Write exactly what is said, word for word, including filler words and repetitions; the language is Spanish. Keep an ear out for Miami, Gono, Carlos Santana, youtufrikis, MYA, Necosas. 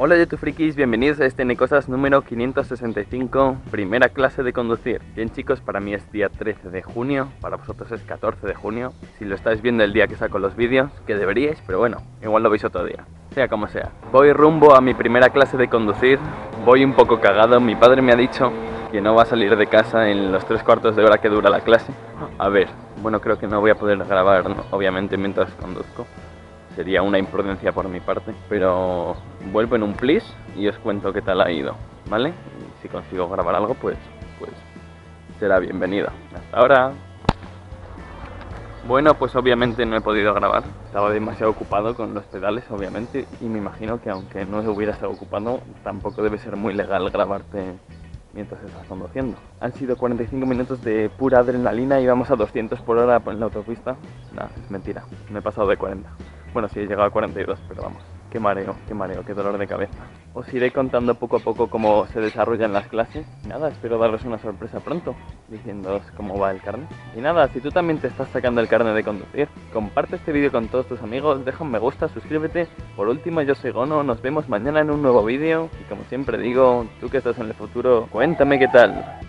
Hola YouTube frikis, bienvenidos a este Necosas número quinientos sesenta y cinco, primera clase de conducir. Bien chicos, para mí es día trece de junio, para vosotros es catorce de junio. Si lo estáis viendo el día que saco los vídeos, que deberíais, pero bueno, igual lo veis otro día. Sea como sea. Voy rumbo a mi primera clase de conducir, voy un poco cagado, mi padre me ha dicho que no va a salir de casa en los tres cuartos de hora que dura la clase. A ver, bueno, creo que no voy a poder grabar, ¿no? Obviamente, mientras conduzco. Sería una imprudencia por mi parte, pero vuelvo en un plis y os cuento qué tal ha ido, ¿vale? Y si consigo grabar algo, pues, pues será bienvenido. Hasta ahora. Bueno, pues obviamente no he podido grabar. Estaba demasiado ocupado con los pedales, obviamente, y me imagino que aunque no hubiera estado ocupado, tampoco debe ser muy legal grabarte mientras estás conduciendo. Han sido cuarenta y cinco minutos de pura adrenalina y vamos a doscientos por hora en la autopista. Nah, es mentira, me he pasado de cuarenta. Bueno, sí, he llegado a cuarenta y dos, pero vamos, qué mareo, qué mareo, qué dolor de cabeza. Os iré contando poco a poco cómo se desarrollan las clases. Nada, espero daros una sorpresa pronto, diciéndoos cómo va el carnet. Y nada, si tú también te estás sacando el carnet de conducir, comparte este vídeo con todos tus amigos, deja un me gusta, suscríbete. Por último, yo soy Gono, nos vemos mañana en un nuevo vídeo. Y como siempre digo, tú que estás en el futuro, cuéntame qué tal.